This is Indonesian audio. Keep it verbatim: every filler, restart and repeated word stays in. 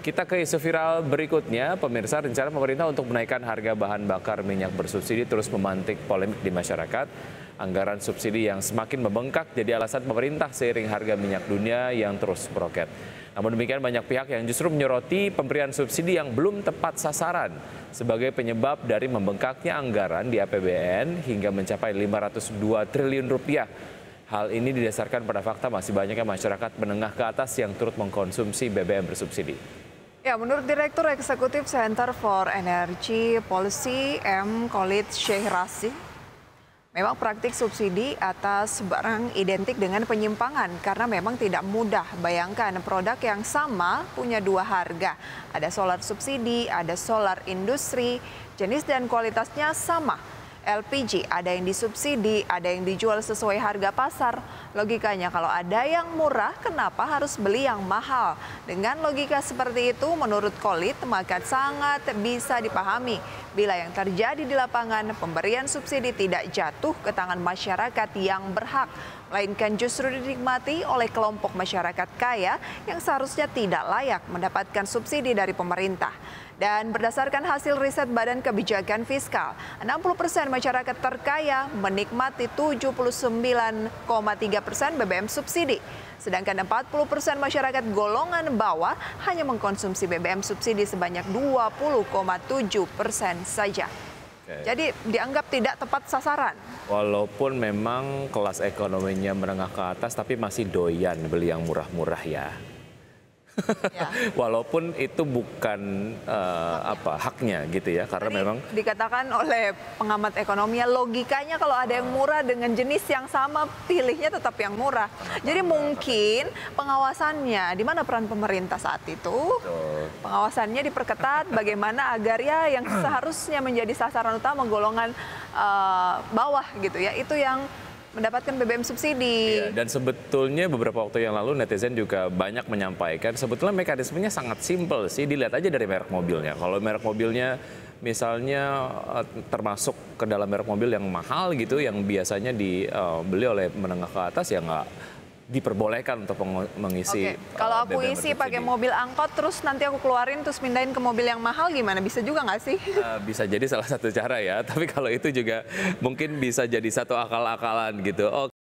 Kita ke isu viral berikutnya, pemirsa. Rencana pemerintah untuk menaikkan harga bahan bakar minyak bersubsidi terus memantik polemik di masyarakat. Anggaran subsidi yang semakin membengkak jadi alasan pemerintah seiring harga minyak dunia yang terus meroket. Namun demikian banyak pihak yang justru menyoroti pemberian subsidi yang belum tepat sasaran sebagai penyebab dari membengkaknya anggaran di A P B N hingga mencapai lima ratus dua triliun rupiah. Hal ini didasarkan pada fakta masih banyaknya masyarakat menengah ke atas yang turut mengkonsumsi B B M bersubsidi. Ya, menurut Direktur Eksekutif Center for Energy Policy M. Khalid Syahrasi, memang praktik subsidi atas barang identik dengan penyimpangan karena memang tidak mudah. Bayangkan produk yang sama punya dua harga. Ada solar subsidi, ada solar industri, jenis dan kualitasnya sama. L P G ada yang disubsidi, ada yang dijual sesuai harga pasar. Logikanya kalau ada yang murah, kenapa harus beli yang mahal? Dengan logika seperti itu, menurut Khalid, maka sangat bisa dipahami bila yang terjadi di lapangan pemberian subsidi tidak jatuh ke tangan masyarakat yang berhak, melainkan justru dinikmati oleh kelompok masyarakat kaya yang seharusnya tidak layak mendapatkan subsidi dari pemerintah. Dan berdasarkan hasil riset Badan Kebijakan Fiskal, enam puluh persen masyarakat terkaya menikmati tujuh puluh sembilan koma tiga persen B B M subsidi. Sedangkan empat puluh persen masyarakat golongan bawah hanya mengkonsumsi B B M subsidi sebanyak dua puluh koma tujuh persen saja. Oke. Jadi dianggap tidak tepat sasaran. Walaupun memang kelas ekonominya menengah ke atas, tapi masih doyan beli yang murah-murah ya. Ya. Walaupun itu bukan uh, apa haknya gitu ya, karena Tadi memang dikatakan oleh pengamat ekonomi logikanya kalau ada yang murah dengan jenis yang sama pilihnya tetap yang murah. Jadi mungkin pengawasannya di mana peran pemerintah saat itu? Pengawasannya diperketat bagaimana agar ya yang seharusnya menjadi sasaran utama golongan uh, bawah gitu ya, itu yang mendapatkan B B M subsidi. Ya, dan sebetulnya beberapa waktu yang lalu netizen juga banyak menyampaikan sebetulnya mekanismenya sangat simpel sih, dilihat aja dari merek mobilnya. Kalau merek mobilnya misalnya termasuk ke dalam merek mobil yang mahal gitu, yang biasanya dibeli oleh menengah ke atas, ya nggak diperbolehkan untuk mengisi. Oke. Kalau aku B B M isi pakai mobil angkot, terus nanti aku keluarin terus pindahin ke mobil yang mahal, gimana? Bisa juga nggak sih? Uh, bisa jadi salah satu cara ya. Tapi kalau itu juga mungkin bisa jadi satu akal-akalan gitu. Oke.